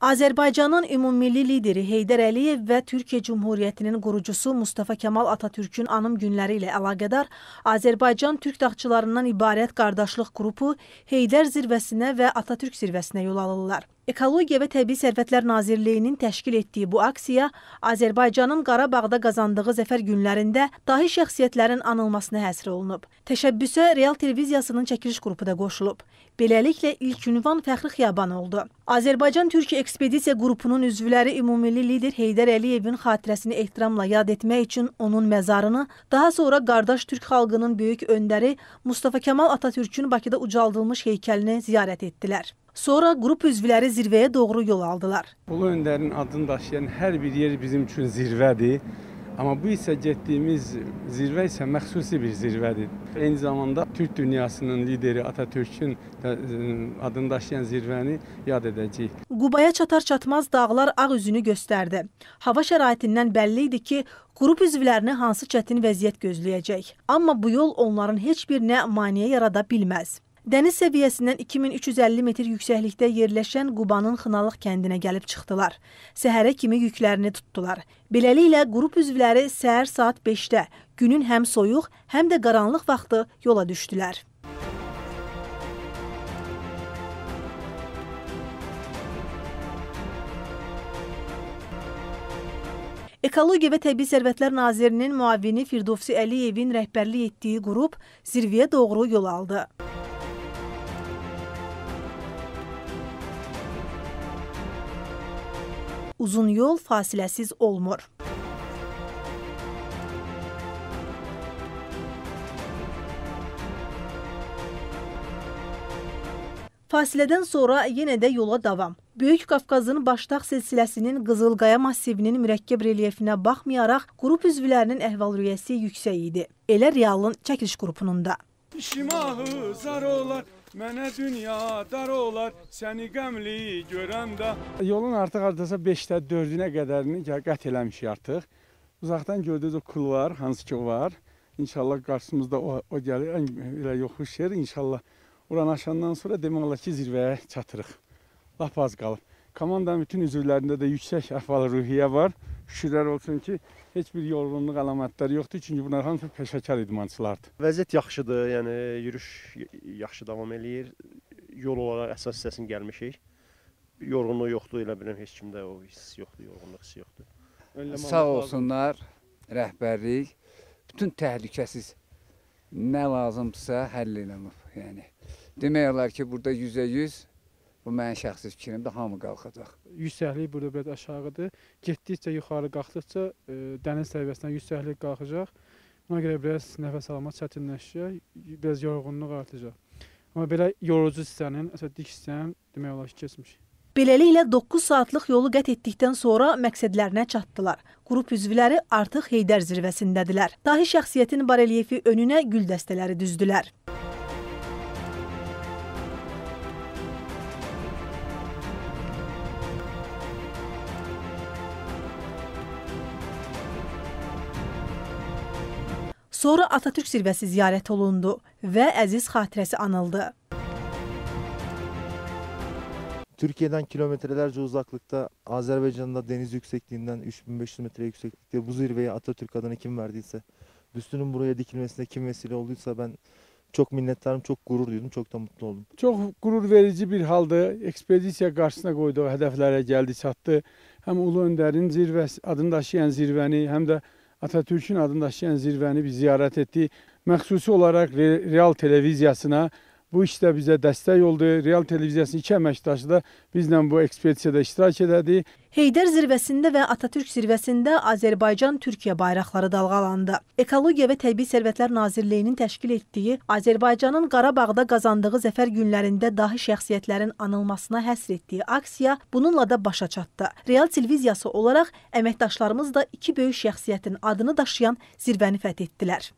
Azərbaycanın ümummilli lideri Heydar Əliyev və Türkiyə Cümhuriyyətinin qurucusu Mustafa Kemal Atatürk'ün anım günləri ilə əlaqədar Azərbaycan Türk dağçılarından ibarət qardaşlıq qrupu Heydar zirvəsinə və Atatürk zirvəsinə yol alırlar. Ekologiya və Təbii Servetler Nazirliyinin təşkil etdiyi bu aksiya Azərbaycanın Qarabağda qazandığı zəfər günlərində dahi şəxsiyyətlərin anılmasına həsr olunub. Təşəbbüsə Real Televiziyasının çəkiliş qrupu da qoşulub. Beləliklə ilk ünvan Fəxri Xiyaban oldu. Azərbaycan Türk Ekspedisiya Qrupunun üzvləri ümummilli lider Heydar Əliyevin xatirəsini ehtiramla yad etmək üçün onun məzarını, daha sonra qardaş Türk xalqının böyük öndəri Mustafa Kemal Atatürk'ün Bakıda ucaldılmış heykəlini ziyarət etdilər. Sonra qrup üzvləri zirvəyə doğru yol aldılar. Ulu öndərin adını daşıyan hər bir yer bizim üçün zirvədir. Amma bu isə getdiyimiz zirvə isə məxsusi bir zirvədir. Eyni zamanda Türk dünyasının lideri Atatürk'ün adını daşıyan zirvəni yad edəcəyik. Qubaya çatar çatmaz dağlar ağ üzünü göstərdi. Hava şəraitindən bəlli idi ki, qrup üzvlərini hansı çətin vəziyyət gözləyəcək. Amma bu yol onların heç birinə maneə yarada bilməz. Dəniz səviyyəsindən 2350 metr yüksəklikdə yerləşən Qubanın Xınalıq kəndinə gəlib çıxdılar. Səhərə kimi yüklərini tutdular. Beləliklə, qrup üzvləri səhər saat 5-də günün həm soyuq, həm də qaranlıq vaxtı yola düşdülər. Ekologiya və Təbii Servetlər Nazirinin müavini Firdofsi Əliyevin rəhbərlik etdiyi qrup zirvəyə doğru yol aldı. Uzun yol fasiləsiz olmur. Fasilədən sonra yenə də yola davam. Böyük Qafqazın Başdağ silsiləsinin Qızılqaya massivinin mürəkkəb relyefinə baxmayaraq qrup üzvlərinin əhval-ruhiyyəsi yüksək idi. Elə Realın çəkiliş qrupunun da. Şimahı zar olar, mənə dünya dar olar, səni qəmli görəm də. Yolun artıq hardasa 5-də 4-ünə qədərini qət eləmişik artıq. Uzaqdan gördüyünüz o kul var, hansı ki var. İnşallah qarşımızda o gəlir, elə yoxuş yer. İnşallah oranı aşandan sonra demək olar ki, zirvəyə çatırıq. Lap az qalıb. Komandanın bütün üzvlərində də yüksək əhval-ruhiyyə var. Şükürlər olsun ki, heç bir yorğunluq əlamətləri yoxdur, çünki bunlar hamısı peşəkar idmançılardır. Vəziyyət yaxşıdır, yəni yürüş yaxşı davam eləyir. Yol olaraq əsas hissəsini gəlmişik. Yorğunluq yoxdur, elə biləm heç kimdə o hiss yoxdur, yorğunluq hissi yoxdur. Sağ olsunlar, rəhbərlik, bütün təhlükəsiz nə lazımdırsa həll eləmir, yəni. Demək olar ki, burada 100-100 bu mənim şəxsi fikrimdə hamı qalxacaq. Yüksəklik burada biraz aşağıdır. Getdikcə yuxarı qalxdıqca dəniz səviyyəsindən yüksəklik qalxacaq. Buna görə biraz nəfəs almaq çətinləşəcək, biraz yorğunluq artacaq. Amma belə yorucu hissənin, əsas dik hissənin demək olar ki, keçmiş. Beləliklə 9 saatlıq yolu qət etdikdən sonra məqsədlərinə çatdılar. Qrup üzvləri artıq Heydar zirvəsindədilər. Dahi şəxsiyyətin barelyefi önünə gül dəstələri düzdülər. Sonra Atatürk zirvəsi ziyarət olundu və əziz xatirəsi anıldı. Türkiye'den kilometrelerce uzaklıkta, Azerbaycan'da deniz yüksekliğinden 3500 metre yükseklikte bu zirveye Atatürk adını kim verdiyse, büstünün buraya dikilmesine kim vesile olduysa ben çok minnettarım, çok gurur duydum, çok da mutlu oldum. Çok gurur verici bir haldı. Ekspedisiya karşısına koydu, hedeflere geldi, çatdı. Hem Ulu Önder'in zirvəsi, adını daşıyan zirvəni, hem de Atatürk'ün adını daşıyan zirvəni biz ziyarət etdik. Məxsusi olaraq Real Televiziyasına bu işdə bizə dəstək oldu. Real Televiziyasının iki əməkdaşı da bizlə bu ekspedisiyada iştirak edədi. Heydar zirvəsində və Atatürk zirvəsində Azərbaycan-Türkiyə bayraqları dalğalandı. Ekologiya və Təbii Servetlər Nazirliyinin təşkil etdiyi Azərbaycanın Qarabağda qazandığı zəfər günlərində dahi şəxsiyyətlərin anılmasına həsr etdiyi aksiya bununla da başa çatdı. Real Televiziyası olaraq əməkdaşlarımız da iki böyük şəxsiyyətin adını daşıyan zirvəni fəth etdilər.